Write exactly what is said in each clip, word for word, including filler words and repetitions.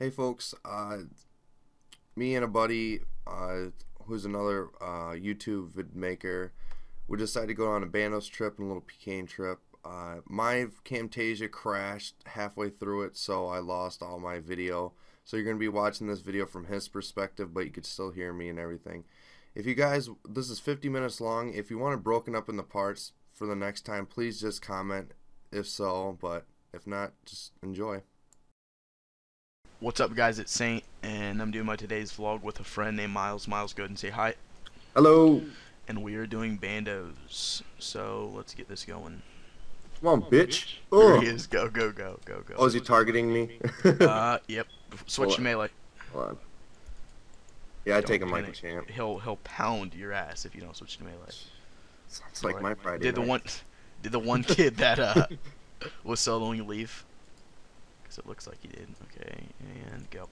Hey folks, uh, me and a buddy uh, who's another uh, YouTube vid maker, we decided to go on a Bandos trip and a little Pking trip. Uh, my Camtasia crashed halfway through it, so I lost all my video. So you're going to be watching this video from his perspective, but you could still hear me and everything. If you guys, this is fifty minutes long. If you want it broken up into parts for the next time, please just comment if so, but if not, just enjoy. What's up guys, it's Saint, and I'm doing my today's vlog with a friend named Miles. Miles, go ahead and say hi. Hello. And we are doing Bandos, so let's get this going. Come on, bitch. There he is, go, go, go, go, go. Oh, is he targeting me? uh, yep. Switch to melee. Hold on. Yeah, I take him like a champ. He'll, he'll pound your ass if you don't switch to melee. Sounds like my Friday night. Did the one, did the one kid that uh, was soloing leave? It looks like he did. Okay, and go.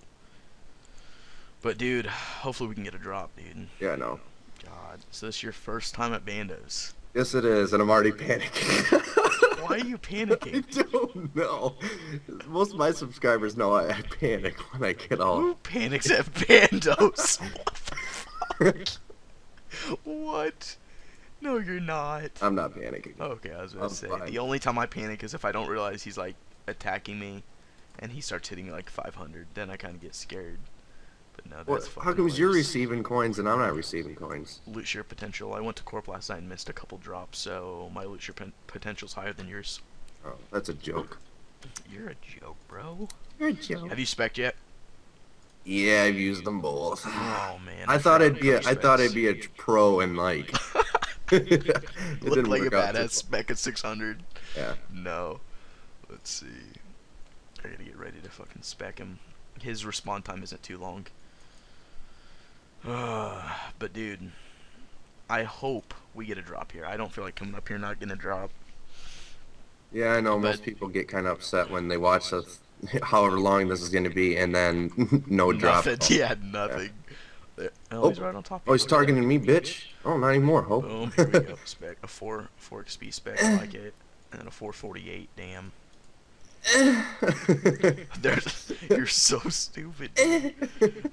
But dude, hopefully we can get a drop, dude. Yeah, I know. God, so this is your first time at Bandos? Yes, it is, and I'm already panicking. Why are you panicking? I don't know. Most of my subscribers know I, I panic when I get off. Who panics at Bandos? What the fuck? What? No, you're not. I'm not panicking. Okay, I was gonna I'm say fine. The only time I panic is if I don't realize he's like attacking me. And he starts hitting like five hundred, then I kind of get scared. But no, that's well, fucking how come hilarious. You're receiving coins and I'm not receiving coins? Loot share potential. I went to Corp last night and missed a couple drops, so my loot share potential's higher than yours. Oh, that's a joke. You're a joke, bro. You're a joke. Have you spec'd yet? Yeah, I've used them both. Oh man. I, I thought I'd be a, I thought I'd be a pro and like. Look like a badass spec at six hundred. Yeah. No. Let's see. I gotta get ready to fucking spec him. His respawn time isn't too long. Uh, but dude, I hope we get a drop here. I don't feel like coming up here not getting a drop. Yeah, I know. But most people get kind of upset when they watch us, however long this is going to be, and then no drop. Yeah, nothing. Yeah. Oh, oh, he's right on top. Oh, he's targeting me, bitch. Oh, not anymore. Hope. Boom, here we go. Spec. A four, four X P spec. I like it. And then a four forty-eight. Damn. You're so stupid.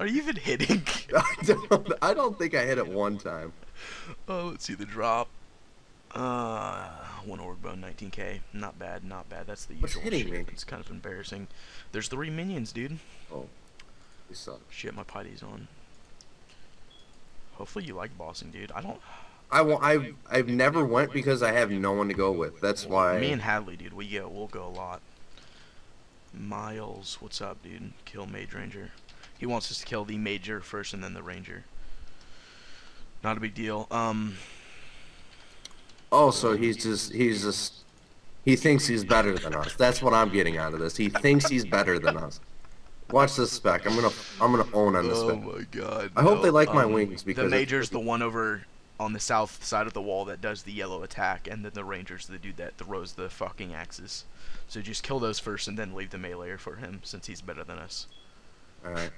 Are you even hitting? I don't, I don't think I hit it one time. Oh, let's see the drop. Uh, one orb bone, nineteen K. Not bad, not bad. That's the usual shit. Me? It's kind of embarrassing. There's three minions, dude. Oh, you suck. Shit, my Piety's on. Hopefully you like bossing, dude. I don't. I won't, I've, I've never went because I have no one to go with. That's why. Me and Hadley, dude. We go. We'll go a lot. Miles, what's up, dude? Kill Mage Ranger. He wants us to kill the Major first and then the Ranger. Not a big deal. Um. Oh, so he's just, he's just, he thinks he's better than us. That's what I'm getting out of this. He thinks he's better than us. Watch this spec. I'm gonna, I'm gonna own on this spec. Oh my god. I no. hope they like um, my wings because the Major's the one over on the south side of the wall that does the yellow attack, and then the Ranger's the dude that throws the fucking axes. So just kill those first and then leave the meleeer for him, since he's better than us. Alright.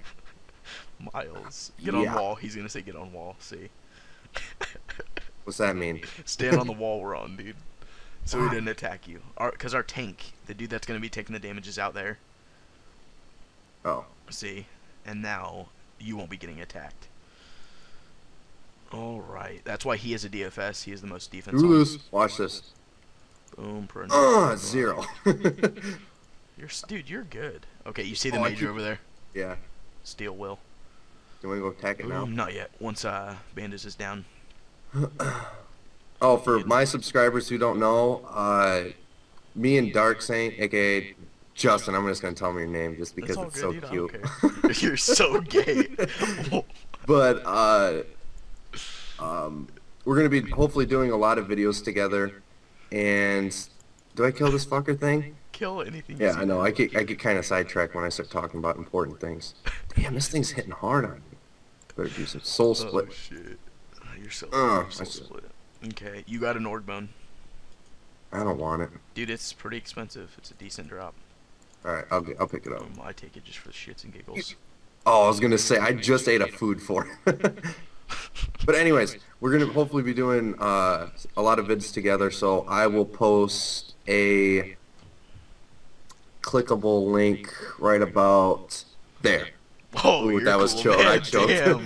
Miles. Get yeah. on wall. He's gonna say get on wall, see. What's that mean? Stand on the wall we're on, dude. So he didn't attack you. Our, Cause our tank, the dude that's gonna be taking the damage is out there. Oh. See? And now you won't be getting attacked. Alright. That's why he is a D F S. He is the most defense. Do this. Watch this. Boom. Ah, uh, zero. You're, dude, you're good. Okay, you see the oh, Major keep... over there? Yeah. Steel will. Do we go attack it Boom, now? Not yet. Once uh, Bandos is down. Oh, for my subscribers who don't know, uh, me and Dark Saint, aka Justin, I'm just gonna tell him your name just because it's good, so dude, cute. You're so gay. But uh, um, we're gonna be hopefully doing a lot of videos together. And do I kill this fucker thing? Kill anything. Yeah, I know. I get I get kind of sidetracked when I start talking about important things. Damn, this thing's hitting hard on me. Better do some soul split. Oh shit! You're so uh, soul split. Okay, you got an orb bone. I don't want it. Dude, it's pretty expensive. It's a decent drop. All right, I'll get, I'll pick it up. Um, I take it just for the shits and giggles. Oh, I was gonna say I just ate a food for it. But anyways, we're gonna hopefully be doing uh, a lot of vids together, so I will post a clickable link right about There. Oh, Ooh, that cool, was choked. I choked.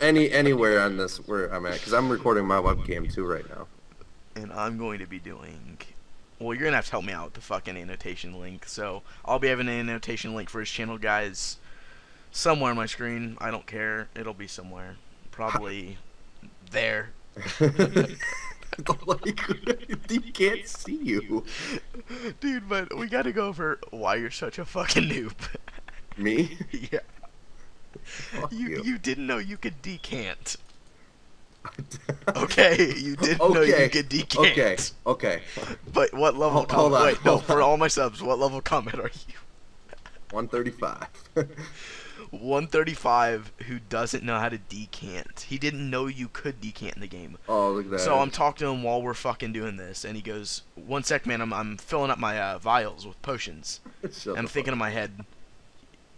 Any anywhere on this where I'm at, because I'm recording my webcam too right now. And I'm going to be doing. Well, you're gonna have to help me out with the fucking annotation link. So I'll be having an annotation link for his channel, guys. Somewhere on my screen. I don't care. It'll be somewhere. Probably there. He can't see you, dude. But we gotta go over why you're such a fucking noob. Me? Yeah. You, you you didn't know you could decant. Okay, you didn't okay. know you could decant. Okay. Okay. But what level? Hold, hold on. Wait, hold no. On. For all my subs, what level comment are you? one thirty-five. one thirty-five who doesn't know how to decant. He didn't know you could decant in the game. Oh, look at that. So I'm talking to him while we're fucking doing this, and he goes, one sec, man, I'm, I'm filling up my uh, vials with potions. I'm thinking in my head,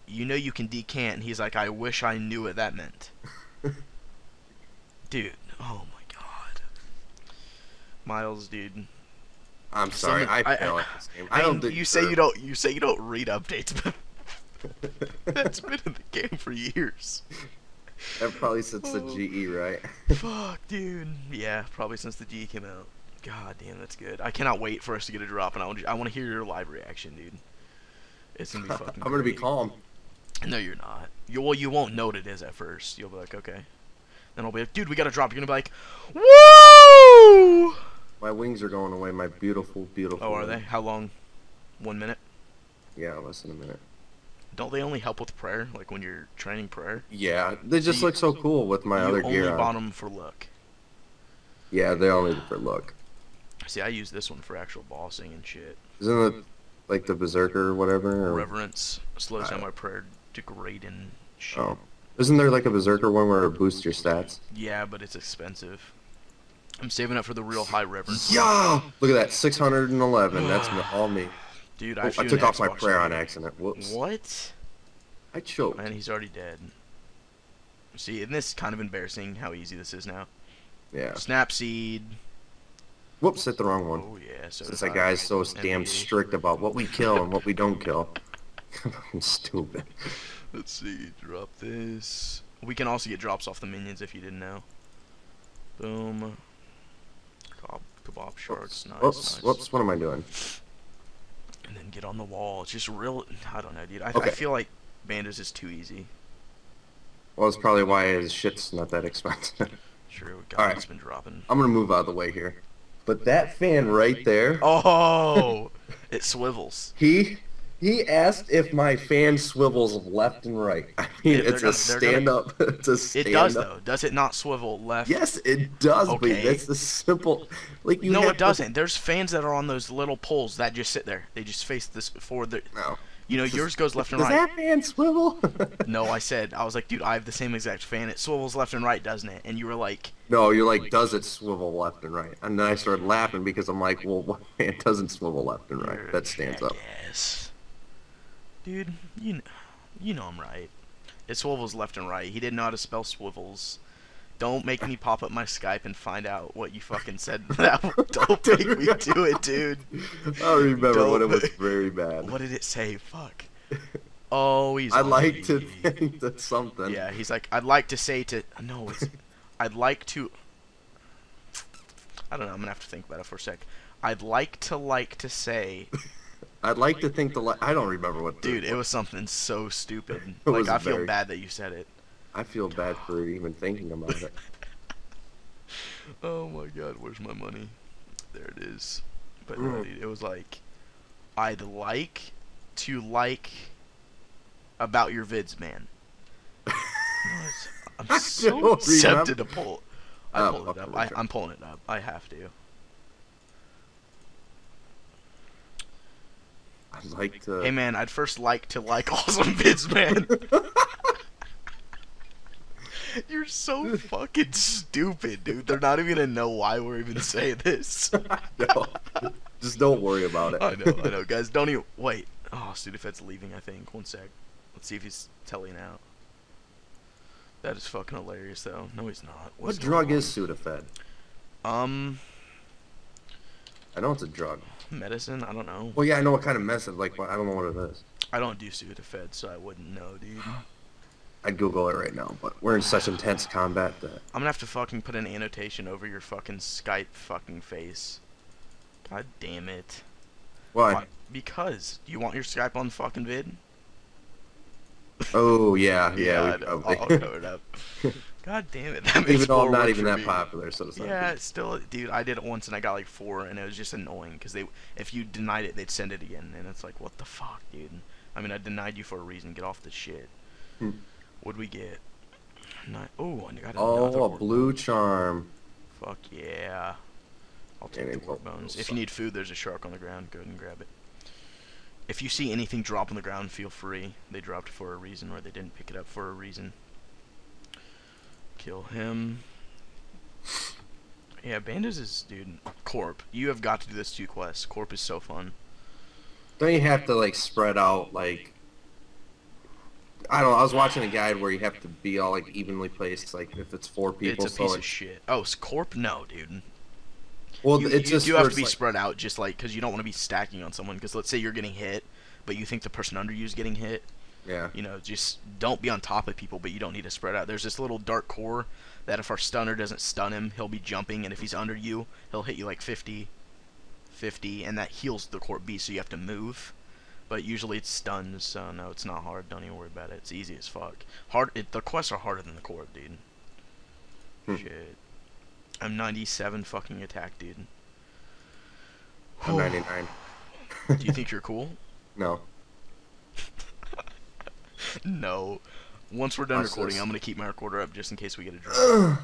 you know you can decant, and he's like, I wish I knew what that meant. Dude, oh my god. Miles, dude. I'm sorry, Something, I fail at this game. I, I don't think you say you don't you say you don't read updates, but that's been in the game for years. That probably since the G E, right? Fuck, dude. Yeah, probably since the G E came out. God damn, that's good. I cannot wait for us to get a drop, and I want I want to hear your live reaction, dude. It's gonna be fucking. I'm gonna great. be calm. No, you're not. You well, you won't know what it is at first. You'll be like, okay. Then I'll be like, dude, we got a drop. You're gonna be like, woo! My wings are going away. My beautiful, beautiful. Oh, are wings. they? How long? One minute. Yeah, less than a minute. Don't they only help with prayer, like when you're training prayer? Yeah, they just so look so cool with my you other gear. You only bought them for look. Yeah, they only for look. See, I use this one for actual bossing and shit. Isn't it like the Berserker or whatever? Or? Reverence slows down my prayer degrade and shit. Oh. Isn't there like a Berserker one where it boosts your stats? Yeah, but it's expensive. I'm saving up for the real high reverence. Yeah! Look at that, six hundred eleven. That's all me. Dude, I, oh, I took off my prayer on accident. Whoops. What? I choked. Man, he's already dead. See, isn't this kind of embarrassing how easy this is now? Yeah. Snapseed. Whoops, hit the wrong one. Oh, yeah. So Since that guy's so damn strict about what we kill and what we don't kill. I'm stupid. Let's see, drop this. We can also get drops off the minions if you didn't know. Boom. Kebab sharks. Whoops. Nice, whoops, nice. Whoops, what am I doing? And then get on the wall. It's just real... I don't know, dude. I, okay. I feel like Bandos is too easy. Well, that's probably why his shit's not that expensive. Sure, God, All right. it's been dropping. I'm going to move out of the way here. But that fan right there... Oh! It swivels. He... He asked if my fan swivels left and right. I mean, yeah, it's, gonna, a stand gonna, up, it's a stand-up. It does, up. though. Does it not swivel left? Yes, it does, okay. But that's the simple... Like you no, it doesn't. To... There's fans that are on those little poles that just sit there. They just face this forward. The... No. You know, just, yours goes left and right. Does that fan swivel? No, I said. I was like, dude, I have the same exact fan. It swivels left and right, doesn't it? And you were like... No, you're like, does it swivel left and right? And then I started laughing because I'm like, well, what fan doesn't swivel left and right? That stands up. Yes. Dude, you know, you know I'm right. It swivels left and right. He didn't know how to spell swivels. Don't make me pop up my Skype and find out what you fucking said. Don't make me do it, dude. I remember Don't, when it was very bad. What did it say? Fuck. Oh, he's. I'd like me. to think that's something. Yeah, he's like, I'd like to say to. No, it's. I'd like to. I don't know. I'm gonna have to think about it for a sec. I'd like to like to say. I'd like to think the... Li I don't remember what... Dude, it was something so stupid. Like, I feel very... bad that you said it. I feel bad for even thinking about it. Oh, my God. Where's my money? There it is. But no, dude, it was like... I'd like to like about your vids, man. I'm so tempted to pull... I um, pulled it up. I, I'm pulling it up. I have to. I'd like to... Hey man, I'd first like to like awesome vids, man. You're so fucking stupid, dude. They're not even gonna know why we're even saying this. No, just don't worry about it. I know, I know, guys. Don't even wait. Oh, Sudafed's leaving. I think. One sec. Let's see if he's telling out. That is fucking hilarious, though. No, he's not. What's what drug on? is Sudafed? Um, I know it's a drug. Medicine? I don't know. Well, yeah, I know what kind of medicine. Like, I don't know what it is. I don't do Sudafed, so I wouldn't know, dude. I'd Google it right now, but we're in such intense combat that... I'm gonna have to fucking put an annotation over your fucking Skype fucking face. God damn it. Why? Why? Because. Do you want your Skype on the fucking vid? Oh, yeah, yeah. yeah we, I'll cover it up. God damn it. That makes even though I'm not even that me. popular, so it's not Yeah, it's still... Dude, I did it once and I got like four, and it was just annoying, because they, if you denied it, they'd send it again, and it's like, what the fuck, dude? I mean, I denied you for a reason. Get off this shit. Hmm. What'd we get? Nine, oh, and I got oh, another a blue bone. charm. Fuck yeah. I'll take yeah, the war bones. If you need food, there's a shark on the ground. Go ahead and grab it. If you see anything drop on the ground, feel free. They dropped for a reason, or they didn't pick it up for a reason. Kill him. Yeah, Bandos is, dude. Corp, you have got to do this two quests. Corp is so fun. Don't you have to, like, spread out, like... I don't know, I was watching a guide where you have to be all, like, evenly placed, like, if it's four people. It's a so piece like... of shit. Oh, it's Corp? No, dude. Well, you, it's you just do have to be like... spread out, just, like, because you don't want to be stacking on someone, because let's say you're getting hit, but you think the person under you is getting hit. Yeah. You know, just don't be on top of people, but you don't need to spread out. There's this little dark core that if our stunner doesn't stun him, he'll be jumping, and if he's under you, he'll hit you, like, fifty, fifty, and that heals the Corp B, so you have to move. But usually it's stuns, so no, it's not hard. Don't even worry about it. It's easy as fuck. Hard. It, the quests are harder than the Corp, dude. Hmm. Shit. I'm ninety-seven fucking attack, dude. I'm ninety-nine. Do you think you're cool? No. No. Once we're done Watch recording, this. I'm gonna keep my recorder up just in case we get a drop.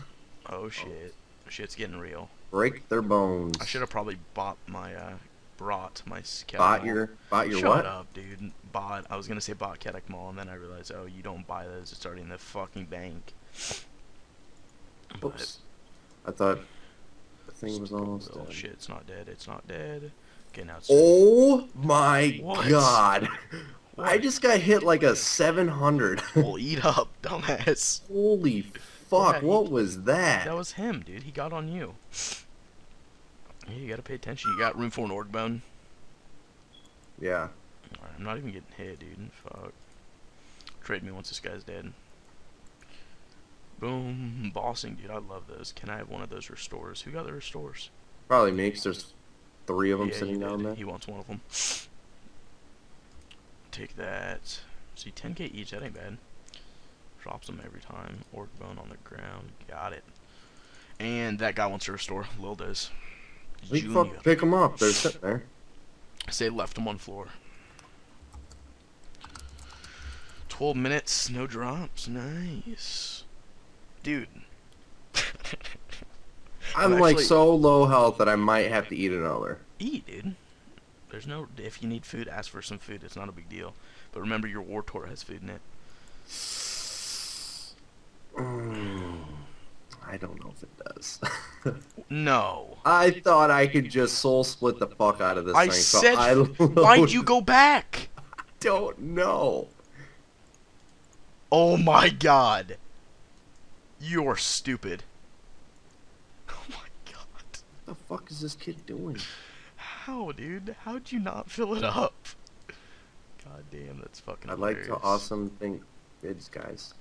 Oh shit. Shit's getting real. Break their bones. I should have probably bought my. Uh, Brought my Chaotic Bought your, bought your Shut what? Shut up, dude. Bought. I was gonna say bought Chaotic Maul, and then I realized, oh, you don't buy those. It's already in the fucking bank. Oops. But, I thought the thing was almost dead. Oh shit! It's not dead. It's not dead. Okay, now it's. Oh dead. my what? god! What? I just got hit like a seven hundred. Well, eat up, dumbass. Holy fuck! Yeah, what he, was that? That was him, dude. He got on you. Yeah, you gotta pay attention. You got room for an org bone? Yeah. Right, I'm not even getting hit, dude. Fuck. Trade me once this guy's dead. Boom. Bossing, dude. I love those. Can I have one of those restores? Who got the restores? Probably me, because there's three of them yeah, sitting down there. He wants one of them. Take that. See, ten K each. That ain't bad. Drops them every time. Org bone on the ground. Got it. And that guy wants to restore. Lil does. We fuck pick them up. They're sitting there. I say left them on floor. Twelve minutes, no drops. Nice, dude. I'm, I'm like so low health that I might have to eat another. Eat, dude. There's no. If you need food, ask for some food. It's not a big deal. But remember, your war tour has food in it. Mm. I don't know if it does. No. I thought I could just soul split the fuck out of this I thing. Said, so I said, why'd you go back? I don't know. Oh my god. You're stupid. Oh my god. What the fuck is this kid doing? How, dude? How'd you not fill it up? God damn, that's fucking I hilarious. like the awesome thing bids, guys.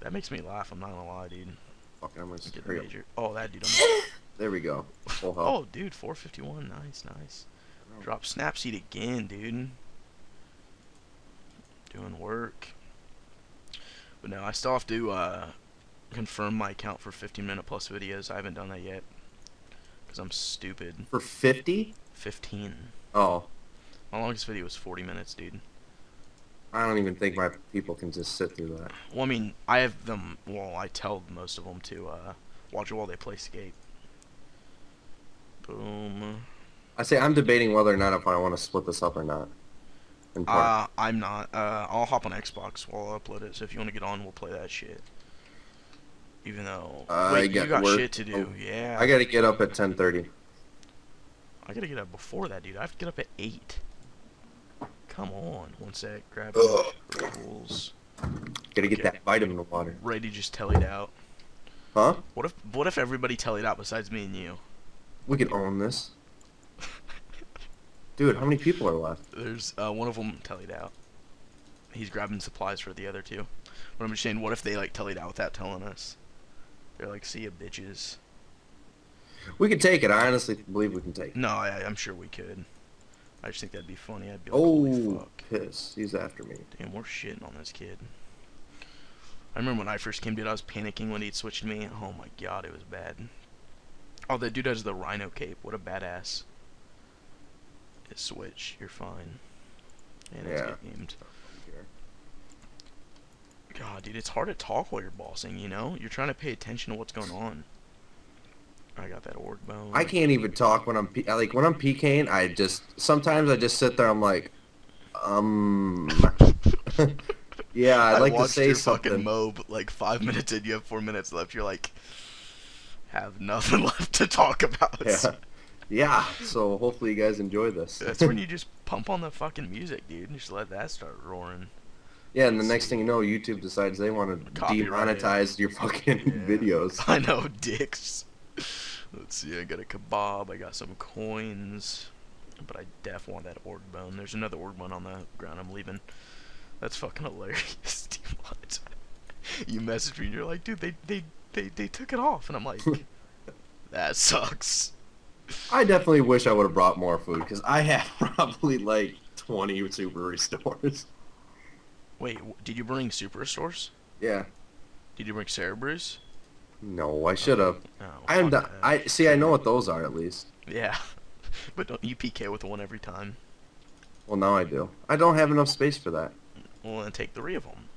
That makes me laugh, I'm not gonna lie, dude. I'm gonna get the major. Oh, that dude. I'm... There we go. Full health. Oh, dude, four fifty-one. Nice, nice. Drop Snapseed again, dude. Doing work. But no, I still have to uh, confirm my account for fifteen minute plus videos. I haven't done that yet. Because I'm stupid. For fifty? fifteen. Oh. My longest video was forty minutes, dude. I don't even think my people can just sit through that. Well, I mean, I have them... Well, I tell most of them to uh, watch it while they play Skate. Boom. I say I'm debating whether or not if I want to split this up or not. Uh, I'm not. Uh, I'll hop on Xbox while I upload it, so if you want to get on, we'll play that shit. Even though... Uh, wait, got you got work. shit to do. Oh, yeah. I gotta get up at ten thirty. I gotta get up before that, dude. I have to get up at eight. Come on, one sec, grab it. Rules. Gotta get okay. that vitamin water. Brady just tellied out. Huh? What if what if everybody tellied out besides me and you? We could own this. Dude, how many people are left? There's uh, one of them tellied out. he's grabbing supplies for the other two. But I'm just saying, what if they like tellied out without telling us? They're like, see ya, bitches. We could take it. I honestly believe we can take it. No, I, I'm sure we could. I just think that'd be funny. I'd be like, holy fuck. Oh, piss. He's after me. Damn, we're shitting on this kid. I remember when I first came, dude, I was panicking when he'd switched me. Oh my god, it was bad. Oh, that dude has the rhino cape. What a badass. His switch. You're fine. And it's yeah. Aimed. God, dude, it's hard to talk while you're bossing, you know? You're trying to pay attention to what's going on. I got that org bone. I can't even talk when I'm, P like, when I'm Pking, I just, sometimes I just sit there, I'm like, um, yeah, I'd like to say something. I watched your fucking mob, like, five minutes in, you have four minutes left, you're like, have nothing left to talk about. Yeah, yeah, so hopefully you guys enjoy this. That's when you just pump on the fucking music, dude, and just let that start roaring. Yeah, and the next thing you know, YouTube decides they want to demonetize your fucking yeah. videos. I know, dicks. Let's see, I got a kebab, I got some coins, but I def want that org bone. There's another org bone on the ground, I'm leaving. That's fucking hilarious, dude. What? You messaged me and you're like, dude, they, they, they, they took it off. And I'm like, that sucks. I definitely wish I would have brought more food, because I have probably like twenty super restores. Wait, did you bring super restores? Yeah. Did you bring Cerebrus? No, I should have. Oh, I am not. I see. I know what those are at least. Yeah, but don't you P K with the one every time? Well, now I do. I don't have enough space for that. Well, then take three of them.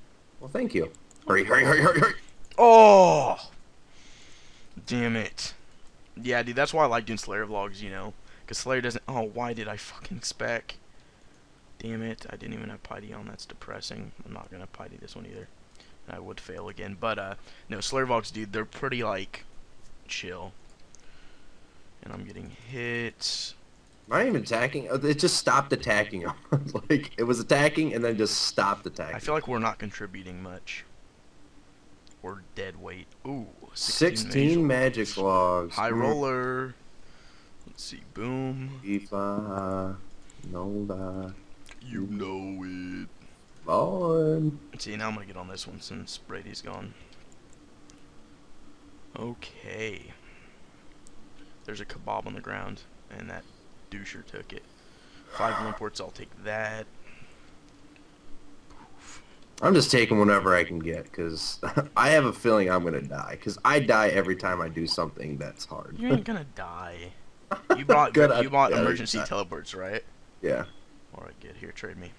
Well, thank you. Hurry, hurry, hurry, hurry, hurry! Oh, damn it! Yeah, dude, that's why I like doing Slayer vlogs, you know, because Slayer doesn't. Oh, why did I fucking spec? Damn it, I didn't even have Piety on, that's depressing. I'm not gonna Piety this one either. I would fail again, but, uh, no, Slayervox, dude, they're pretty, like, chill. And I'm getting hit. Am I even attacking? It just stopped attacking him. Like, it was attacking and then just stopped attacking. I feel like we're not contributing much. We're dead weight. Ooh, sixteen magic logs. High roller. Let's see, boom. Ifa, Nolda. You know it. On. See, now I'm gonna get on this one since Brady's gone. Okay. There's a kebab on the ground, and that doucher took it. Five imports, I'll take that. Oof. I'm just taking whatever I can get, because I have a feeling I'm gonna die, because I die every time I do something that's hard. You ain't gonna die. You bought, gonna, you bought yeah, emergency teleports, right? Yeah. Alright, good. Here, trade me.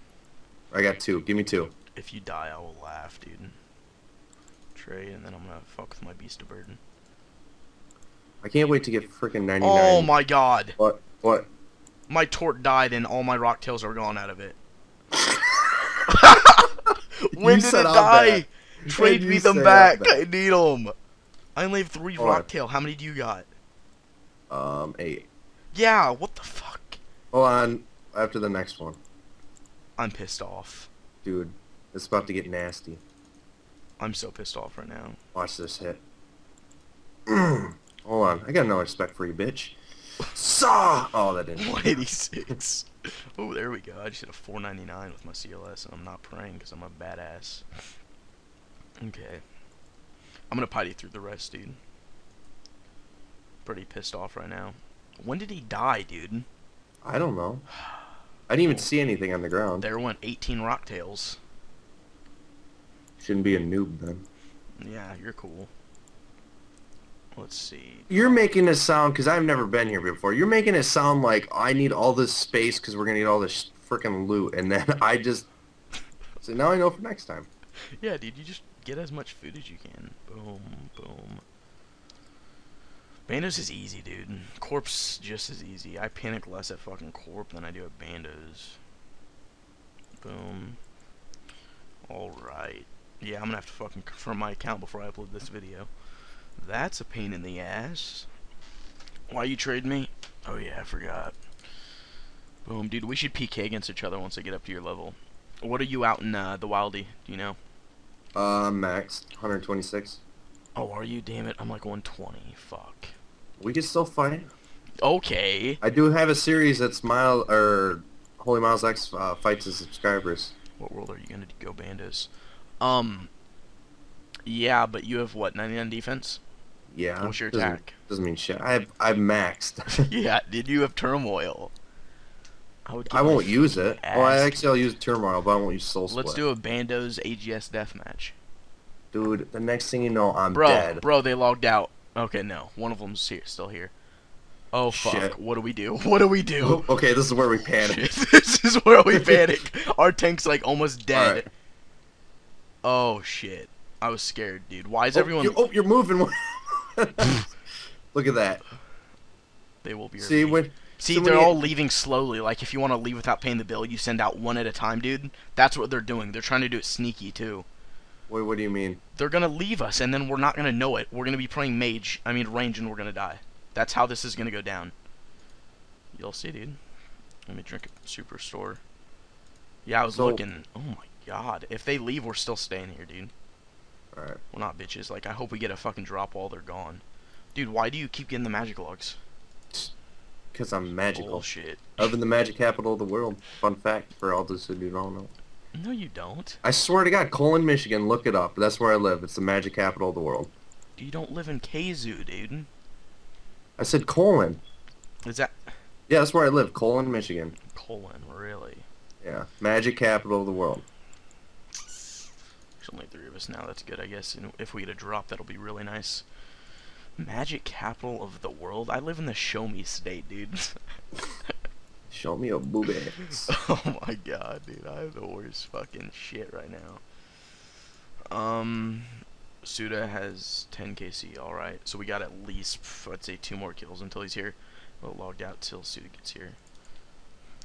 I got two. Give me two. If you die, I will laugh, dude. Trade, and then I'm gonna fuck with my beast of burden. I can't wait to get freaking ninety-nine. Oh my god! What? What? My tort died, and all my rock tails are gone out of it. When did it die? Trade me them back. I need them. I only have three rock tail. How many do you got? Um, eight. Yeah. What the fuck? Hold on. After the next one. I'm pissed off. Dude, it's about to get nasty. I'm so pissed off right now. Watch this hit. Hold on. I got no respect for you, bitch. Saw! Oh, that didn't work. one eighty-six. Oh, there we go. I just hit a four ninety-nine with my C L S, and I'm not praying because I'm a badass. Okay. I'm going to Piety through the rest, dude. Pretty pissed off right now. When did he die, dude? I don't know. I didn't even see anything on the ground. There went eighteen rocktails. Shouldn't be a noob then. Yeah, you're cool. Let's see. You're making this sound, because I've never been here before, you're making it sound like I need all this space because we're going to need all this freaking loot. And then I just... So now I know for next time. Yeah, dude, you just get as much food as you can. Boom, boom. Bandos is easy, dude. Corp's just as easy. I panic less at fucking Corp than I do at Bandos. Boom. Alright. Yeah, I'm gonna have to fucking confirm my account before I upload this video. That's a pain in the ass. Why you trade me? Oh yeah, I forgot. Boom, dude, we should P K against each other once I get up to your level. What are you out in uh, the wildy, do you know? Uh, max. one twenty-six. Oh, are you? Damn it. I'm like one twenty. Fuck. We can still fight. Okay. I do have a series that's Mile or Holy Miles X uh, fights his subscribers. What world are you going to go Bandos? Um, yeah, but you have what, ninety-nine defense? Yeah. What's your doesn't, attack? Doesn't mean shit. I have, I've maxed. Yeah, did you have turmoil? I, I won't use it. Ass. Well, I actually I'll use turmoil, but I won't use soul split. Let's do a Bandos A G S deathmatch. Dude, the next thing you know, I'm bro, dead. Bro, they logged out. Okay, no. One of them's here, still here. Oh, fuck. Shit. What do we do? What do we do? Okay, this is where we panic. This is where we panic. Our tank's, like, almost dead. Right. Oh, shit. I was scared, dude. Why is oh, everyone... You're, oh, you're moving. Look at that. They will be... See, when... See, so they're all leaving slowly. Like, if you want to leave without paying the bill, you send out one at a time, dude. That's what they're doing. They're trying to do it sneaky, too. Wait, what do you mean? They're going to leave us, and then we're not going to know it. We're going to be playing mage, I mean range, and we're going to die. That's how this is going to go down. You'll see, dude. Let me drink a superstore. Yeah, I was so, looking. Oh, my God. If they leave, we're still staying here, dude. All right. We're not bitches. Like, I hope we get a fucking drop while they're gone. Dude, why do you keep getting the magic logs? Because I'm magical. Bullshit. I'm in the magic capital of the world. Fun fact for all those who don't know. No, you don't. I swear to God, Colon, Michigan, look it up. That's where I live. It's the magic capital of the world. You don't live in K-Zoo, dude. I said Colon. Is that... Yeah, that's where I live. Colon, Michigan. Colon, really? Yeah. Magic capital of the world. There's only three of us now. That's good, I guess. And if we get a drop, that'll be really nice. Magic capital of the world? I live in the show-me state, dude. Show me your boobies. Oh my God, dude. I have the worst fucking shit right now. Um, Suda has ten K C, alright. So we got at least, I'd say, two more kills until he's here. We'll log out till Suda gets here.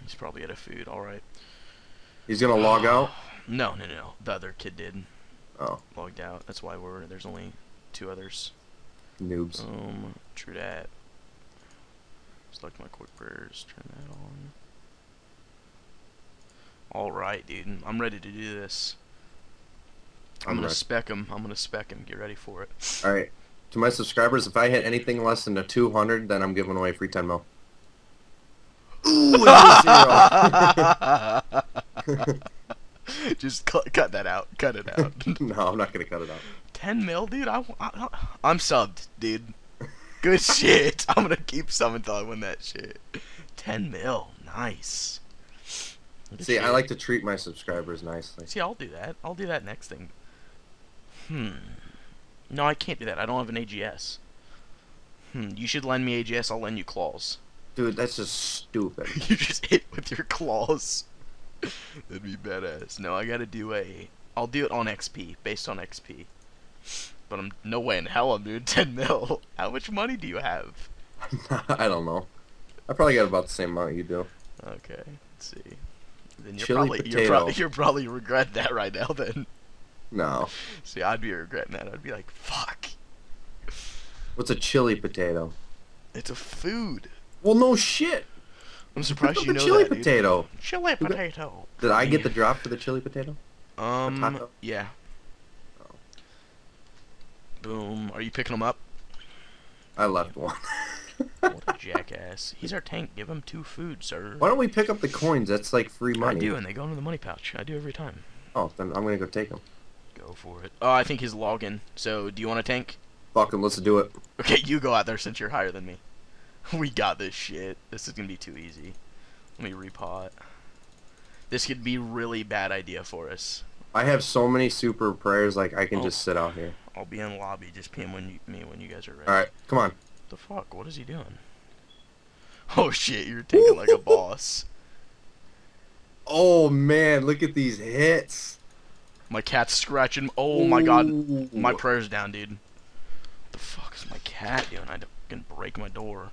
He's probably out of food, alright. He's gonna uh, log out? No, no, no. The other kid did. Oh. Logged out. That's why we're, there's only two others. Noobs. Um, true that. Select my quick prayers. Turn that on. Alright, dude. I'm ready to do this. I'm, I'm gonna ready. spec him. I'm gonna spec him. Get ready for it. Alright. To my subscribers, if I hit anything less than a two hundred, then I'm giving away free ten mil. Ooh, it was zero. Just cut, cut that out. Cut it out. No, I'm not gonna cut it out. ten mil, dude? I, I, I'm subbed, dude. Good shit. I'm gonna keep some until I win that shit. Ten mil, nice. See, shit. I like to treat my subscribers nicely. See, I'll do that. I'll do that next thing. Hmm. No, I can't do that. I don't have an A G S. Hmm. You should lend me A G S. I'll lend you claws. Dude, that's just stupid. You just hit with your claws. That'd be badass. No, I gotta do a. I'll do it on X P, based on X P. But I'm no way in hell I'm doing ten mil. How much money do you have? I don't know. I probably got about the same amount you do. Okay, let's see. Then you're probably, you're probably you're probably regret that right now then. No. See, I'd be regretting that. I'd be like, fuck. What's a chili potato? It's a food. Well, no shit. I'm surprised you know that. Chili potato. Chili potato. Did I get the drop for the chili potato? Um. Yeah. Boom. Are you picking him up? I left one. What a jackass. He's our tank. Give him two food, sir. Why don't we pick up the coins? That's like free money. I do, and they go into the money pouch. I do every time. Oh, then I'm going to go take them. Go for it. Oh, I think he's logging. So, do you want a tank? Fuck him. Let's do it. Okay, you go out there since you're higher than me. We got this shit. This is going to be too easy. Let me repot. This could be a really bad idea for us. I have so many super prayers, like, I can oh. just sit out here. I'll be in the lobby. Just P M when you, me when you guys are ready. All right, come on. What the fuck? What is he doing? Oh shit! You're taking like a boss. Oh man, look at these hits. My cat's scratching. Oh my God, Ooh. My prayer's down, dude. What the fuck is my cat doing? I can break my door.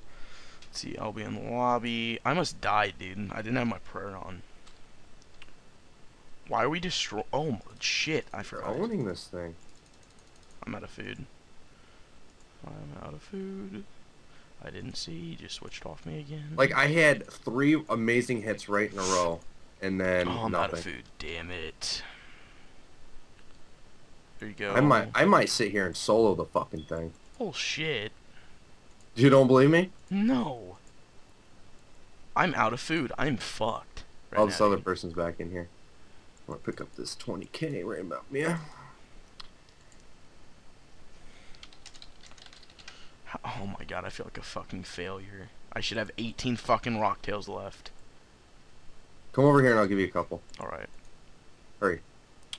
Let's see, I'll be in the lobby. I must die, dude. I didn't have my prayer on. Why are we destroying? Oh my shit! I forgot. You're owning this thing. I'm out of food. I'm out of food. I didn't see. You just switched off me again. Like, I had three amazing hits right in a row, and then oh, I'm nothing. Out of food. Damn it. There you go. I might, I might sit here and solo the fucking thing. Oh, shit. You don't believe me? No. I'm out of food. I'm fucked. Right oh, this now, other dude. person's back in here. Or pick up this twenty K right about yeah. Oh my god, I feel like a fucking failure. I should have eighteen fucking rocktails left. Come over here and I'll give you a couple. Alright. Hurry.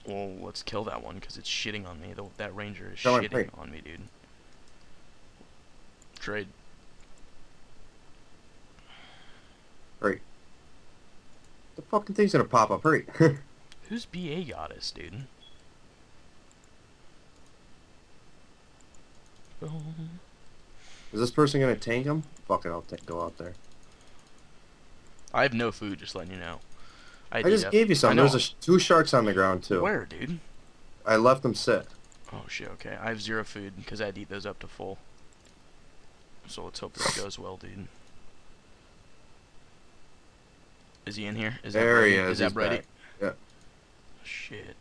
Well, let's kill that one because it's shitting on me. The, that ranger is Don't shitting wait. on me, dude. Trade. Hurry. The fucking thing's gonna pop up. Hurry. Who's B A goddess, dude? Boom. Is this person gonna tank him? Fuck it, I'll go out there. I have no food, just letting you know. I, I just gave you some. There's a sh two sharks on the ground, too. Where, dude? I left them sit. Oh, shit, okay. I have zero food, because I'd eat those up to full. So let's hope this goes well, dude. Is he in here? Is that Brady? Is that Brady? Yeah. Shit.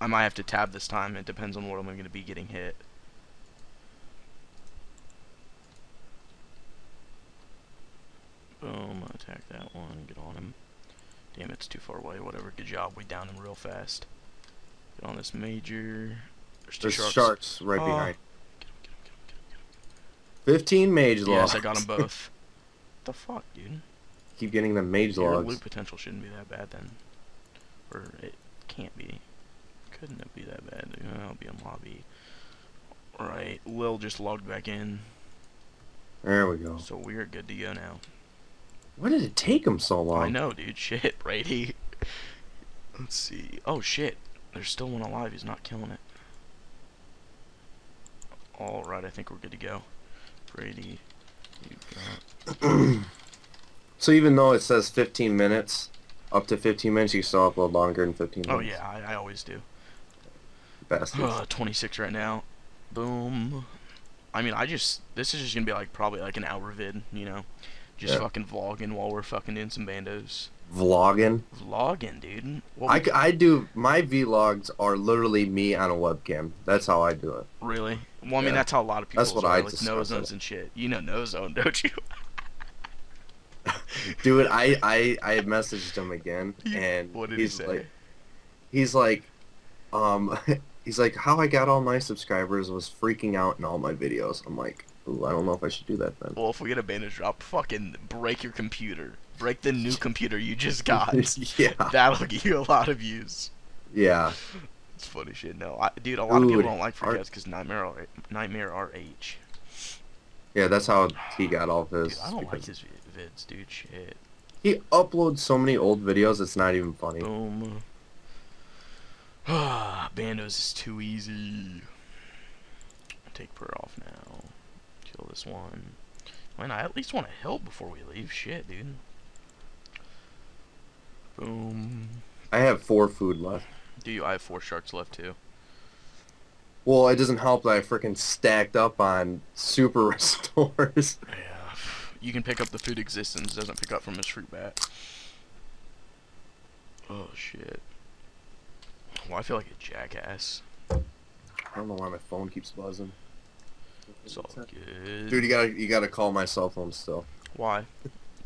I might have to tab this time. It depends on what I'm going to be getting hit. Boom, attack that one, get on him. Damn, it's too far away, whatever, good job, we downed him real fast. Get on this major. There's two There's sharks. sharks right oh. behind. Get him, get him, get him, get him, get him. fifteen mage logs. Yes, I got them both. What the fuck, dude? Keep getting the mage Your logs. Loot potential shouldn't be that bad then. Or it can't be. Couldn't it be that bad? I'll be in lobby. Alright, Lil just logged back in. There we go. So we're good to go now. Why did it take him so long? I know, dude. Shit, Brady. Let's see. Oh, shit. There's still one alive. He's not killing it. Alright, I think we're good to go. Brady, you got... So even though it says fifteen minutes, up to fifteen minutes, you still upload longer than fifteen minutes. Oh, yeah. I, I always do. Bastards. Uh, twenty-six right now. Boom. I mean, I just... This is just gonna be, like, probably, like, an hour vid, you know? Just yeah. fucking vlogging while we're fucking doing some bandos. Vlogging? Vlogging, dude. I, I do... My vlogs are literally me on a webcam. That's how I do it. Really? Well, I yeah. mean, that's how a lot of people... That's what I do. Like, Nozones and shit. You know Nozone, don't you? Dude, I, I, I messaged him again, and... What did he's he say? Like, he's like... Um, he's like, how I got all my subscribers was freaking out in all my videos. I'm like... Ooh, I don't know if I should do that then. Well, if we get a bandage drop, fucking break your computer. Break the new computer you just got. Yeah. That'll get you a lot of views. Yeah. It's funny shit. No, I, dude, a lot Ooh, of people don't like free guys because Nightmare, Nightmare R H. Yeah, that's how he got all of his. Dude, I don't like his vids, dude. Shit. He uploads so many old videos, it's not even funny. Boom. Bandos is too easy. Take prayer off now. This one. Man, I at least want to help before we leave. Shit, dude. Boom. I have four food left. Do you? I have four sharks left, too. Well, it doesn't help that I freaking stacked up on super restores. Yeah. You can pick up the food existence. Doesn't pick up from his fruit bat. Oh, shit. Well, I feel like a jackass. I don't know why my phone keeps buzzing. It's all good. Dude, you gotta you gotta call my cell phone still. Why?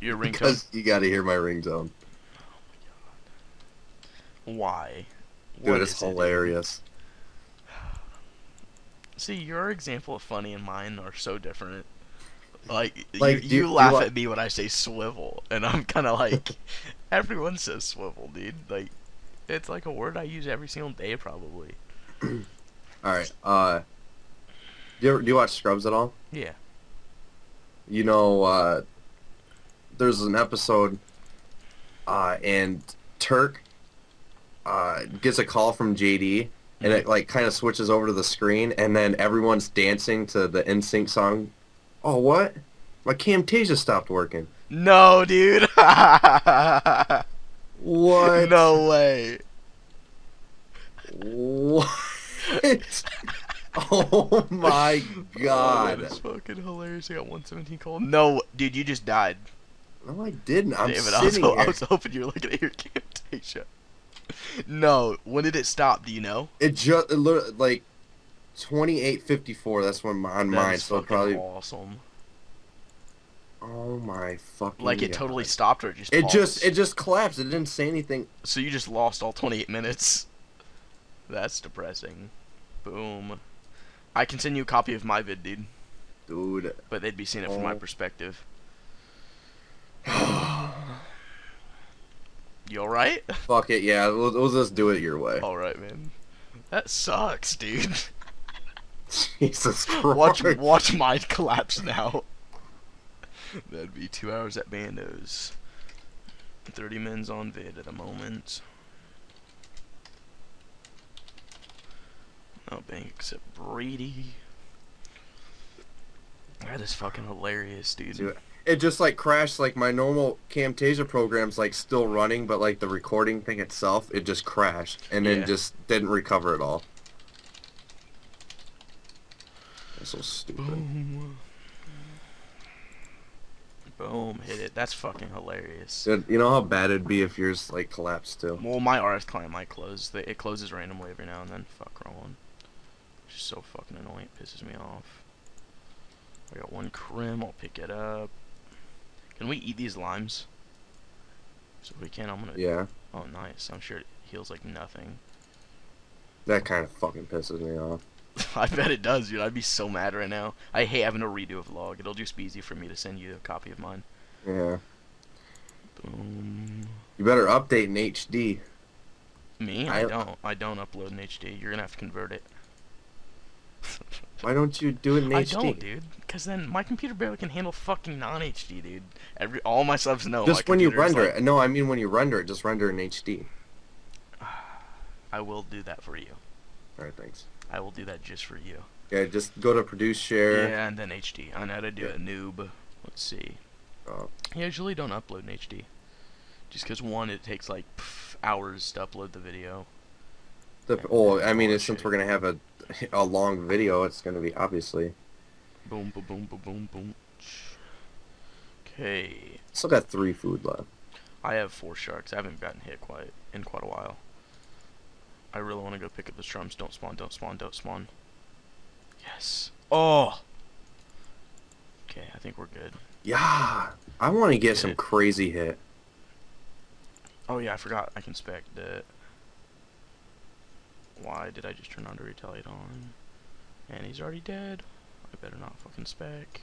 Your ringtone? Because you gotta hear my ringtone. Oh my god. Why? Dude, what it's hilarious. It? See, your example of funny and mine are so different. Like, like you, you, you laugh you at me when I say swivel, and I'm kind of like, everyone says swivel, dude. Like, it's like a word I use every single day, probably. All right. Uh. Do you, ever, do you watch Scrubs at all? Yeah. You know, uh, there's an episode, uh, and Turk uh, gets a call from J D, and it like kind of switches over to the screen, and then everyone's dancing to the N sync song. Oh, what? My Camtasia stopped working. No, dude. What? No way. What? Oh my god. Oh, that is fucking hilarious. I got one seventeen cold. No, dude, you just died. No, I didn't. I'm Damn it, sitting I was, here. I was hoping you were looking at your Camtasia. No, when did it stop? Do you know? It just, it like, twenty-eight fifty-four. That's when on mine. That's so fucking probably... awesome. Oh my fucking! Like it God. Totally stopped, or it just it paused. just it just collapsed. It didn't say anything. So you just lost all twenty-eight minutes. That's depressing. Boom. I can send you a copy of my vid, dude. Dude. But they'd be seeing it oh. from my perspective. You all right? Fuck it, yeah. We'll, we'll just do it your way. All right, man. That sucks, dude. Jesus Christ. Watch, watch mine collapse now. That'd be two hours at Bandos. thirty men's on vid at a moment. Oh, bang, except Brady. That is fucking hilarious, dude. dude. It just, like, crashed, like, my normal Camtasia program's, like, still running, but, like, the recording thing itself, it just crashed, and then yeah. just didn't recover at all. That's so stupid. Boom. Boom, hit it. That's fucking hilarious. Dude, you know how bad it'd be if yours, like, collapsed, too? Well, my R F client might close. It closes randomly every now and then. Fuck, wrong one. Which is so fucking annoying. It pisses me off. I got one crim. I'll pick it up. Can we eat these limes? So if we can, I'm gonna... Yeah. Oh, nice. I'm sure it heals like nothing. That kind of fucking pisses me off. I bet it does, dude. I'd be so mad right now. I hate having to redo a vlog. It'll just be easy for me to send you a copy of mine. Yeah. Boom. You better update in H D. Me? I, I don't. I don't upload in H D. You're gonna have to convert it. Why don't you do it in I H D? I don't, dude. Because then my computer barely can handle fucking non H D, dude. Every all my subs know. Just when you render like... it. No, I mean when you render it, just render in H D. I will do that for you. All right, thanks. I will do that just for you. Yeah, just go to produce, share. Yeah, and then H D. I know how to do yeah. it, noob. Let's see. Oh. I usually don't upload in H D. Just because, one, it takes like pff, hours to upload the video. The, oh, I mean, since we're going to have a a long video, it's going to be, obviously. Boom, boom, boom, boom, boom, boom. Okay. Still got three food left. I have four sharks. I haven't gotten hit quite in quite a while. I really want to go pick up the shrooms. Don't spawn, don't spawn, don't spawn. Yes. Oh! Okay, I think we're good. Yeah! I want to get, get some it. crazy hit. Oh yeah, I forgot. I can spec that. Why did I just turn on to retaliate on? And he's already dead. I better not fucking spec.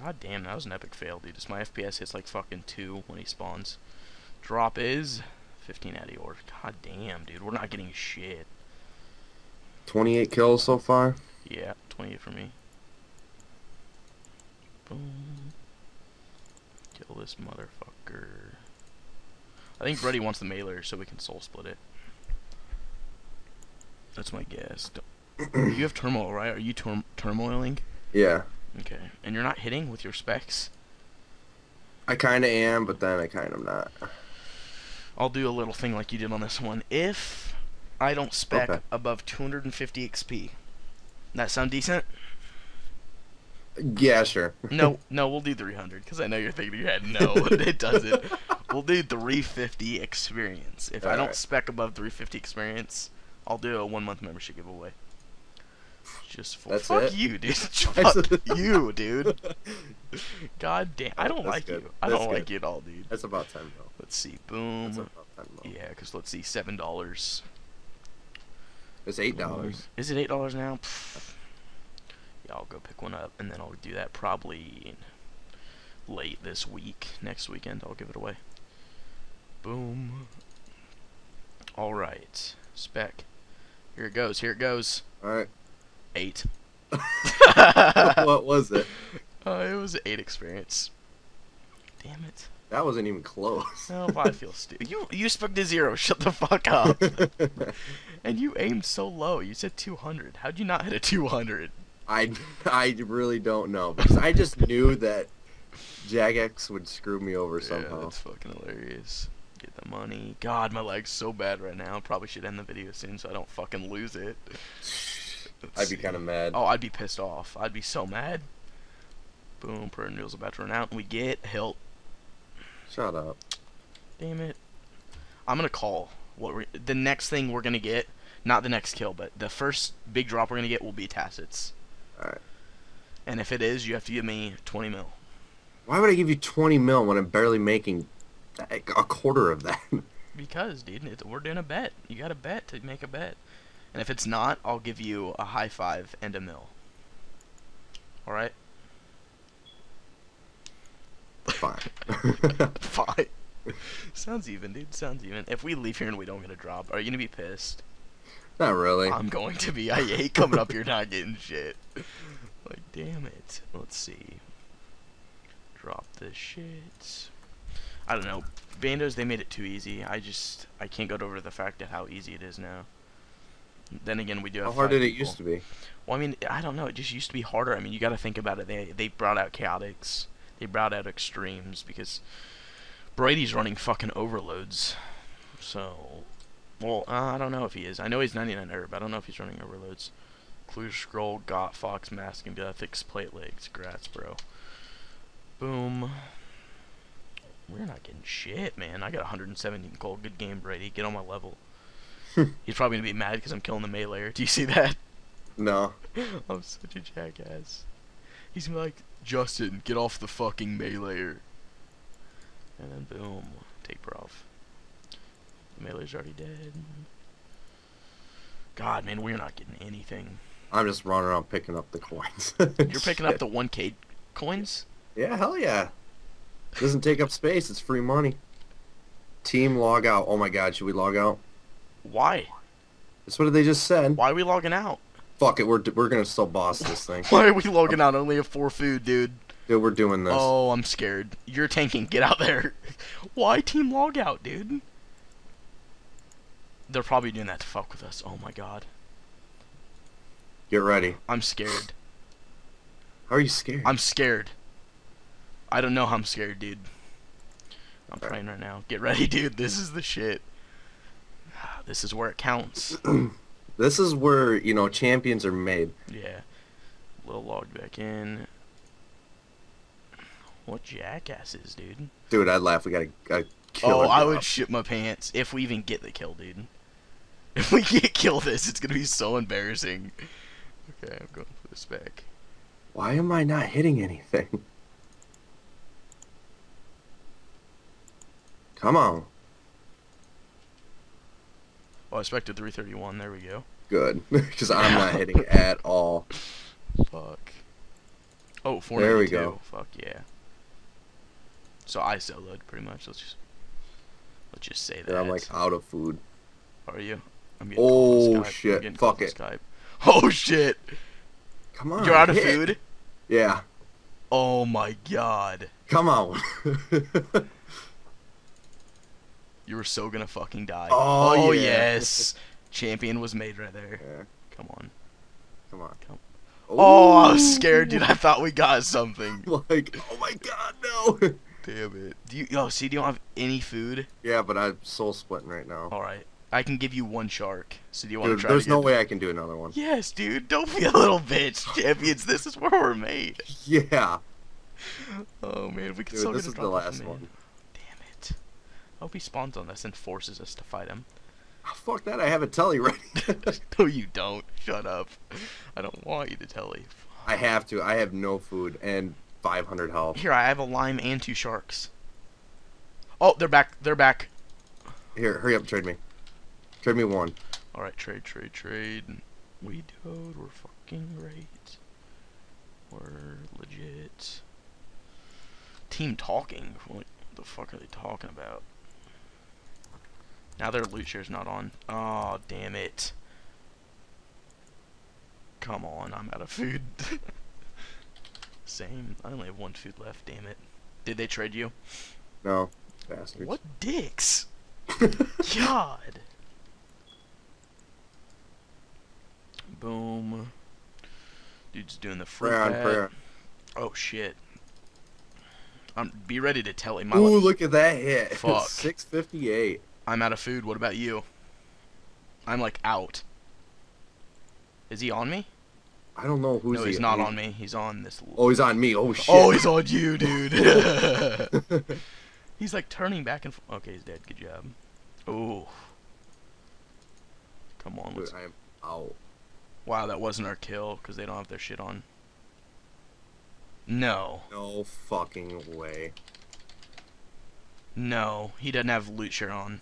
God damn, that was an epic fail, dude. Just my F P S hits like fucking two when he spawns. Drop is... fifteen out of yours. God damn, dude. We're not getting shit. twenty-eight kills so far? Yeah, twenty-eight for me. Boom. Kill this motherfucker. I think Brady wants the mailer so we can soul split it. That's my guess. You have turmoil, right? Are you tur turmoiling? Yeah. Okay. And you're not hitting with your specs? I kind of am, but then I kind of not. I'll do a little thing like you did on this one. If I don't spec okay. above two hundred fifty X P, that sound decent? Yeah, sure. no, no, we'll do three hundred because I know you're thinking you had no, it doesn't. We'll do three fifty experience. If All I don't right. spec above three fifty experience, I'll do a one-month membership giveaway. Just for That's fuck it? you, dude. Fuck you, dude. God damn, I don't That's like good. you. I That's don't good. like you at all, dude. That's about time though. Let's see, boom. That's about time though. Yeah, because let's see, seven dollars. It's eight dollars. Is it eight dollars now? Pfft. Yeah, I'll go pick one up, and then I'll do that probably late this week. Next weekend, I'll give it away. Boom. All right, spec. Here it goes. Here it goes. All right. Eight. What was it? Uh, it was eight experience. Damn it. That wasn't even close. No, oh, I feel stupid. You you spec to zero. Shut the fuck up. And you aimed so low. You said two hundred. How'd you not hit a two hundred? I I really don't know because I just knew that Jagex would screw me over yeah, somehow. That's fucking hilarious. Get the money. God, my leg's so bad right now. Probably should end the video soon so I don't fucking lose it. Let's I'd be kind of mad. Oh, I'd be pissed off. I'd be so mad. Boom, perennial's about to run out, and we get help. Shut up. Damn it. I'm going to call. What we're, the next thing we're going to get, not the next kill, but the first big drop we're going to get will be Tassets. All right. And if it is, you have to give me twenty mil. Why would I give you twenty mil when I'm barely making a quarter of that? Because, dude, it's, we're doing a bet. You got to bet to make a bet. And if it's not, I'll give you a high five and a mil. All right? Fine. Fine. Sounds even, dude. Sounds even. If we leave here and we don't get a drop, are you going to be pissed? Not really. I'm going to be. I hate coming up here not getting shit. Like, damn it. Let's see. Drop this shit. I don't know. Bandos, they made it too easy. I just, I can't get over the fact that how easy it is now. Then again, we do have. How hard did it used to be? Well, I mean, I don't know. It just used to be harder. I mean, you got to think about it. They they brought out Chaotics. They brought out Extremes because Brady's running fucking overloads. So, well, uh, I don't know if he is. I know he's ninety-nine herb. I don't know if he's running overloads. Clue Scroll, Got Fox, Mask, and Death, X Plate Legs. Grats, bro. Boom. We're not getting shit, man. I got one hundred seventeen gold. Good game, Brady. Get on my level. He's probably going to be mad because I'm killing the melee. Do you see that? No. I'm such a jackass. He's gonna be like, Justin, get off the fucking melee. And then boom. Taper off. The melee's already dead. God, man, we're not getting anything. I'm just running around picking up the coins. You're picking up the one K coins? Yeah, hell yeah. Doesn't take up space. It's free money. Team log out. Oh my god, should we log out? Why? That's what they just said. Why are we logging out? Fuck it, we're we're gonna still boss this thing. Why are we logging out? Only have four food, dude. Dude, we're doing this. Oh, I'm scared. You're tanking. Get out there. Why team log out, dude? They're probably doing that to fuck with us. Oh my god. Get ready. I'm scared. How are you scared? I'm scared. I don't know how I'm scared, dude. I'm All praying right. right now. Get ready, dude. This is the shit. This is where it counts. This is where, you know, champions are made. Yeah. We'll log back in. What jackasses, dude. Dude, I'd laugh. We gotta, gotta kill Oh, I would shit my pants if we even get the kill, dude. If we can't kill this, it's gonna be so embarrassing. Okay, I'm going for this back. Why am I not hitting anything? Come on. Oh, I expected three thirty-one. There we go. Good, because I'm not hitting at all. Fuck. Oh, four ninety-two. There we go. Fuck yeah. So I soloed pretty much. Let's just let's just say that. Yeah, I'm like out of food. Are you? I'm getting oh shit! I'm Fuck it. Skype. Oh shit! Come on. You're out hit. of food. Yeah. Oh my god. Come on. You were so gonna fucking die. Oh, oh yeah. Yes. Champion was made right there. Yeah. Come on. Come on. Come. Oh, I was scared, dude. I thought we got something. Like, oh my god, no. Damn it. Do you, yo, see, do you don't have any food? Yeah, but I'm soul splitting right now. Alright. I can give you one shark. So do you want dude, to try There's to no way I can do another one. Yes, dude. Don't be a little bitch. Champions, this is where we're made. Yeah. Oh, man. We can dude, still this get a drop This is the last one. I hope he spawns on us and forces us to fight him. Oh, fuck that, I have a telly ready. No, you don't. Shut up. I don't want you to telly. I have to. I have no food and five hundred health. Here, I have a lime and two sharks. Oh, they're back. They're back. Here, hurry up, trade me. Trade me one. Alright, trade, trade, trade. We do it. We're fucking great. We're legit. Team talking. What the fuck are they talking about? Now their loot share's not on. Oh, damn it. Come on, I'm out of food. Same. I only have one food left, damn it. Did they trade you? No. Bastards. What dicks? God. Boom. Dude's doing the fruit prayer on prayer. Oh, shit. I'm, be ready to tell him. Ooh, look at that hit. Fuck. six fifty-eight. I'm out of food. What about you? I'm like out. Is he on me? I don't know who's. No, he's he not is. on me. He's on this. Oh, he's on me. Oh shit. Oh, he's on you, dude. He's like turning back and. F okay, he's dead. Good job. Oh. Come on. Dude, I'm out. Wow, that wasn't our kill because they don't have their shit on. No. No fucking way. No, he doesn't have loot shirt on.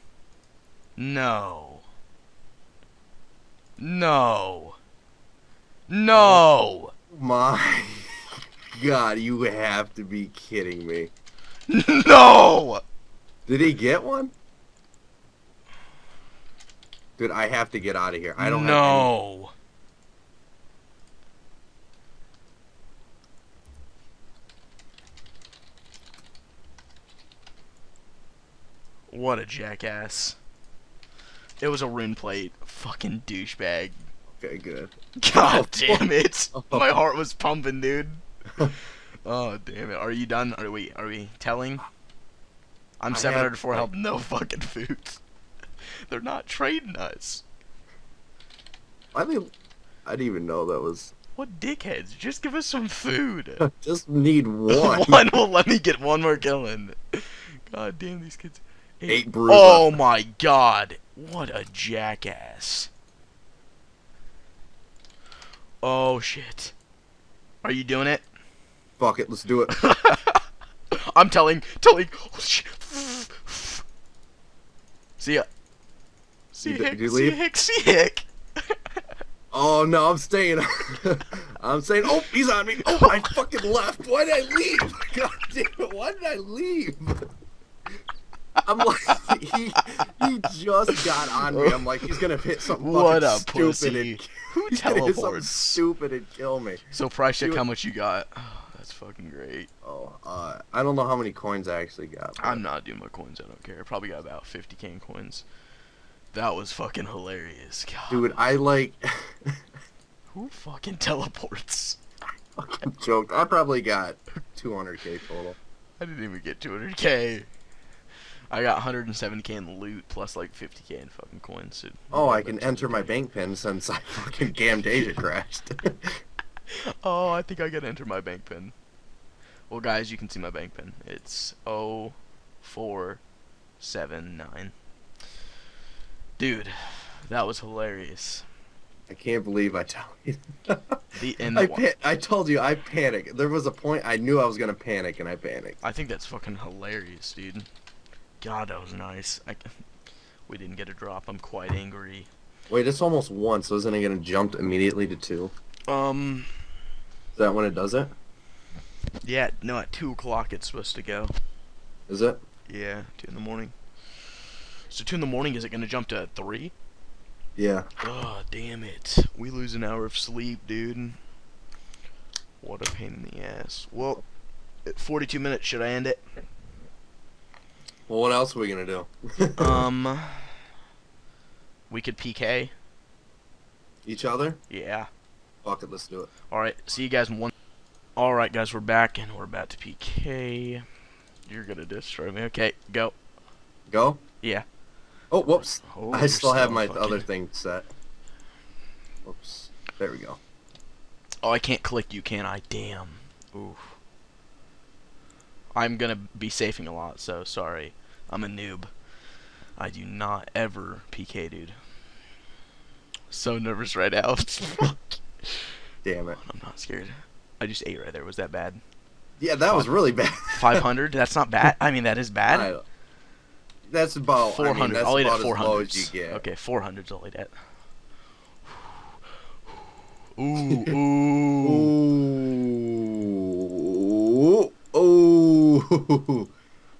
No. No. No. Oh my God, you have to be kidding me. No. Did he get one? Dude, I have to get out of here. I don't know. No. What a jackass. It was a rune plate. Fucking douchebag. Okay, good. God damn it. My heart was pumping, dude. Oh, damn it. Are you done? Are we Are we telling? I'm seven hundred four health. No fucking food. They're not trading us. I mean, I didn't even know that was... What dickheads? Just give us some food. Just need one. One will let me get one more kill in. God damn, these kids... Eight brews. Oh my God! What a jackass! Oh shit! Are you doing it? Fuck it, let's do it. I'm telling, telling. Oh, shit. See ya. See ya, Hick. See ya, Hick. See ya, Hick. Oh no, I'm staying. I'm saying, oh, he's on me. Oh, I fucking left. Why did I leave? God damn it! Why did I leave? I'm like, he, he just got on me. I'm like, he's gonna hit something what fucking a stupid pussy. And who he's teleports? Gonna hit something stupid and kill me. So price check how much you got. Oh, that's fucking great. Oh, uh, I don't know how many coins I actually got. But... I'm not doing my coins. I don't care. I probably got about fifty K in coins. That was fucking hilarious. God. Dude, I like. Who fucking teleports? I'm joking. I probably got two hundred K total. I didn't even get two hundred K. I got one hundred seventy K in loot plus like fifty K in fucking coins. So oh, I can enter my bank pin since I fucking Camtasia crashed. Oh, I think I gotta enter my bank pin. Well, guys, you can see my bank pin. It's oh four seven nine. Dude, that was hilarious. I can't believe I told you. the end. I, pa I told you I panicked. There was a point I knew I was gonna panic, and I panicked. I think that's fucking hilarious, dude. God, that was nice. I, we didn't get a drop. I'm quite angry. Wait, it's almost one, so isn't it going to jump immediately to two? Um... Is that when it does it? Yeah, no, at two o'clock it's supposed to go. Is it? Yeah, two in the morning. So two in the morning, is it going to jump to three? Yeah. Oh, damn it. We lose an hour of sleep, dude. What a pain in the ass. Well, at forty-two minutes, should I end it? Well, what else are we gonna do? um, we could P K each other. Yeah. Fuck it, let's do it. All right, see you guys in one. All right, guys, we're back and we're about to P K. You're gonna destroy me. Okay, go. Go. Yeah. Oh, whoops! Oh, I still have my fucking... other thing set. Whoops. There we go. Oh, I can't click you, can I? Damn. Oof. I'm gonna be safing a lot, so sorry. I'm a noob. I do not ever P K, dude. So nervous right now. Damn it. I'm not scared. I just ate right there. Was that bad? Yeah, that five, was really bad. five hundred? That's not bad. I mean, that is bad. I, that's about four hundred. I mean, that's I'll eat at four hundred. Okay, four hundred's I'll eat at. Ooh, ooh. Ooh. Oh,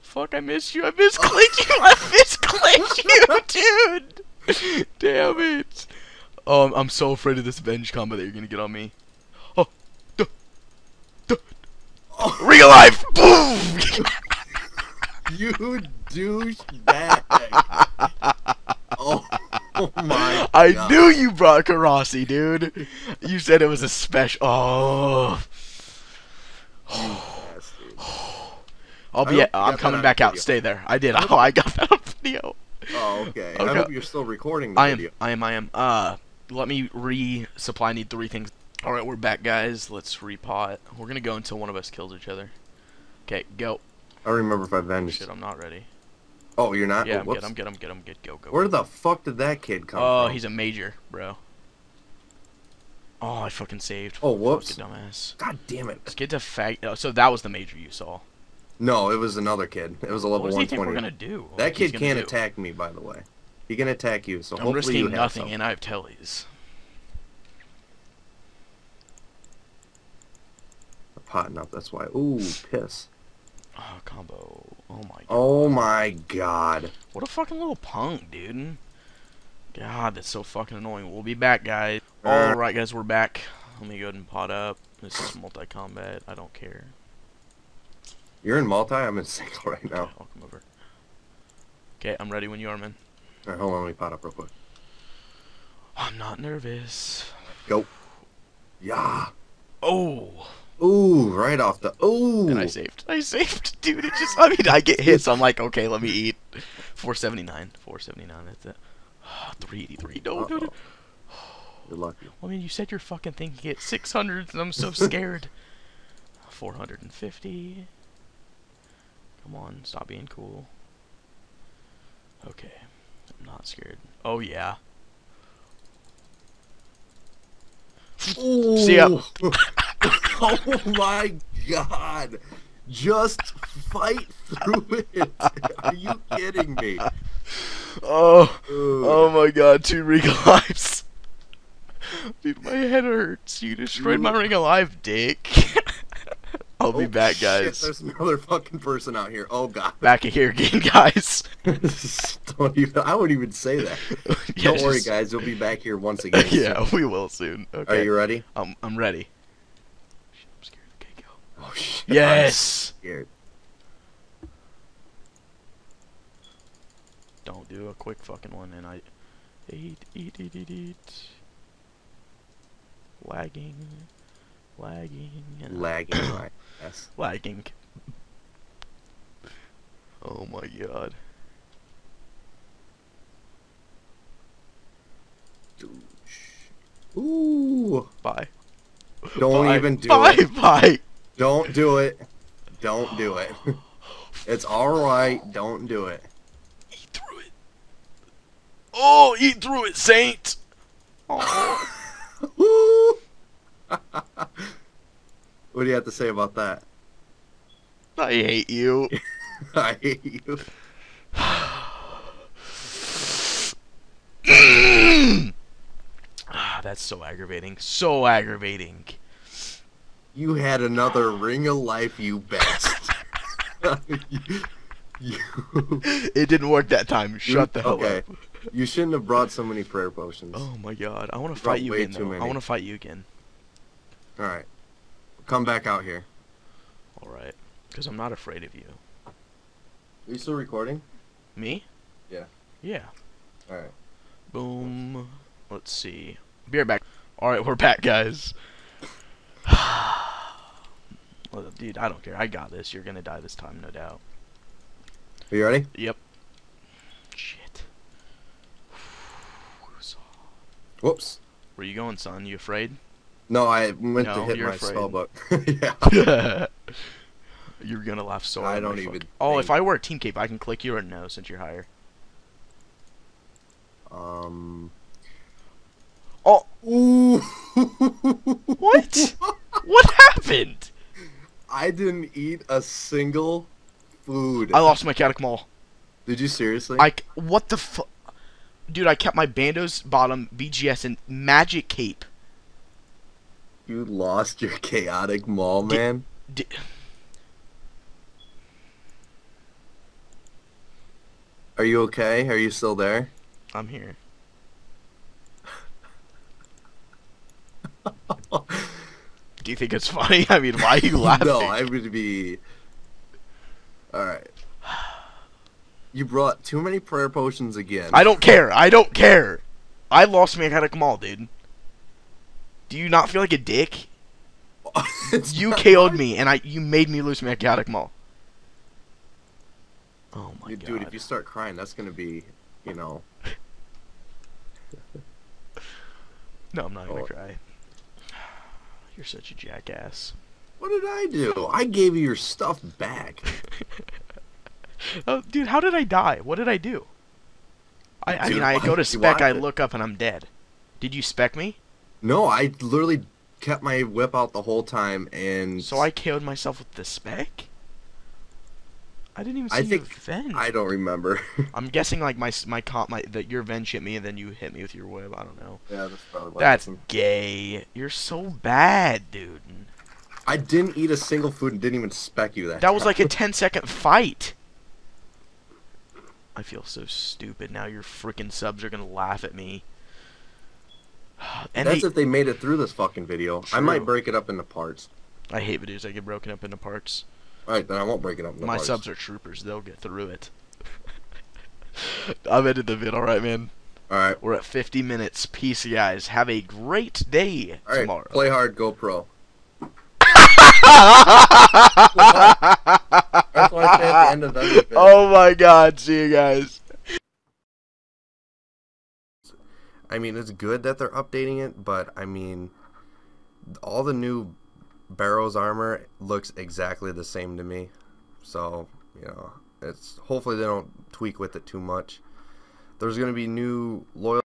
fuck! I miss you. I miss click you. I miss click you, dude. Damn it! Oh, I'm, I'm so afraid of this venge combo that you're gonna get on me. Oh, duh, duh. Oh. Real life. Boom! You douchebag! Oh, oh my! I God. Knew you brought Karasi, dude. You said it was a special. Oh. Oh. I'll be. At, I'm coming back out. Stay there. I did. Oh, I got that on video. Oh, okay. okay. I hope you're still recording the I am, video. I am. I am. Uh, let me resupply. I need three things. All right, we're back, guys. Let's repot. We're gonna go until one of us kills each other. Okay, go. I remember if I venged. Shit, I'm not ready. Oh, you're not. Yeah, oh, I'm, good, I'm good. I'm good. I'm good. Go, go. Where go. the fuck did that kid come? Oh, from? He's a major, bro. Oh, I fucking saved. Oh, whoops. Fucking dumbass. God damn it. This kid's a fag. Oh, so that was the major you saw. No, it was another kid. It was a level one twenty. What does he think we're gonna do? What that kid can't do? attack me, by the way. He can attack you, so I'm hopefully risking you have nothing, something. And I have tellies. I'm potting up. That's why. Ooh, piss. Oh, combo. Oh my god. Oh my god. What a fucking little punk, dude. God, that's so fucking annoying. We'll be back, guys. Alright, guys, we're back. Let me go ahead and pot up. This is multi-combat. I don't care. You're in multi? I'm in single right now. Okay, I'll come over. Okay, I'm ready when you are, man. Alright, hold on. Let me pot up real quick. I'm not nervous. Go. Yeah. Oh. Ooh, right off the... Ooh. And I saved. I saved. Dude, it just... I mean, I get hits. I'm like, okay, let me eat. four seventy-nine. four seventy-nine. That's it. three eighty-three. No, uh-oh. no, no. Good luck. I mean, you said your fucking thing hit six hundred, and I'm so scared. four hundred fifty. Come on, stop being cool. Okay. I'm not scared. Oh, yeah. Ooh. See ya. Oh, my God. Just fight through it. Are you kidding me? Oh, Ooh. oh my God, two ring alives. Dude, my head hurts. You destroyed Ooh. my ring alive, dick. I'll oh, be back, guys. Shit, there's another fucking person out here. Oh God. Back here again, guys. Don't even, I wouldn't even say that. yeah, Don't worry, just... guys. We'll be back here once again. yeah, soon. we will soon. Okay. Are you ready? I'm I'm ready. Shit, I'm scared. Okay, go. Oh shit. Yes. I'm scared. Don't do a quick fucking one, and I eat, eat, eat, eat, eat. Lagging, lagging, and lagging, yes. lagging. Oh my god, ooh! Bye. Don't bye. even do bye. it. Bye, bye. Don't do it. Don't do it. It's all right. Don't do it. Oh, eat through it, Saint! Oh. What do you have to say about that? I hate you. I hate you. ah, that's so aggravating. So aggravating. You had another ring of life, you best. you... It didn't work that time. Shut you... the hell okay. up. You shouldn't have brought so many prayer potions. Oh my god. I want to fight you again, though. I want to fight you again. Alright. Come back out here. Alright. Because I'm not afraid of you. Are you still recording? Me? Yeah. Yeah. Alright. Boom. Let's see. Be right back. Alright, we're back, guys. Dude, I don't care. I got this. You're going to die this time, no doubt. Are you ready? Yep. Whoops. Where you going, son? You afraid? No, I went no, to hit my spell book. yeah. You're gonna laugh so hard. I don't even. Fuck. Oh, if I wear a team cape, I can click you or no, since you're higher. Um. Oh. Ooh. what? What happened? I didn't eat a single food. I lost my Chaotic maul. Did you seriously? I. What the fuck? Dude, I kept my Bandos bottom, B G S, and magic cape. You lost your Chaotic maul, man. D D Are you okay? Are you still there? I'm here. Do you think it's funny? I mean, why are you laughing? no, I would be... Alright. You brought too many prayer potions again. I don't care. I don't care. I lost my Chaotic maul, dude. Do you not feel like a dick? you K O'd me, and I you made me lose my Chaotic maul. Oh my dude, god. Dude, if you start crying, that's going to be, you know. no, I'm not going to oh. cry. You're such a jackass. What did I do? I gave you your stuff back. Oh, dude, how did I die? What did I do? I, I dude, mean, I go to spec, I look up, and I'm dead. Did you spec me? No, I literally kept my whip out the whole time, and... So I K O'd myself with the spec? I didn't even see I think, your Ven. I don't remember. I'm guessing, like, my my comp, my that your Ven hit me, and then you hit me with your whip. I don't know. Yeah, that's probably what That's happened. Gay. You're so bad, dude. I didn't eat a single food and didn't even spec you that That time. Was like a ten-second fight. I feel so stupid now. Your freaking subs are going to laugh at me. And That's they, if they made it through this fucking video. True. I might break it up into parts. I hate videos that get broken up into parts. Alright, then I won't break it up into My parts. My subs are troopers. They'll get through it. I've ended the vid. Alright, man. Alright. We're at fifty minutes. Peace, guys. Have a great day All right, tomorrow. Play hard. Go pro. That's why I say at the end of that video. Oh my god, see you guys. I mean, it's good that they're updating it, but I mean, all the new Barrows armor looks exactly the same to me. So, you know, it's hopefully they don't tweak with it too much. There's going to be new loyal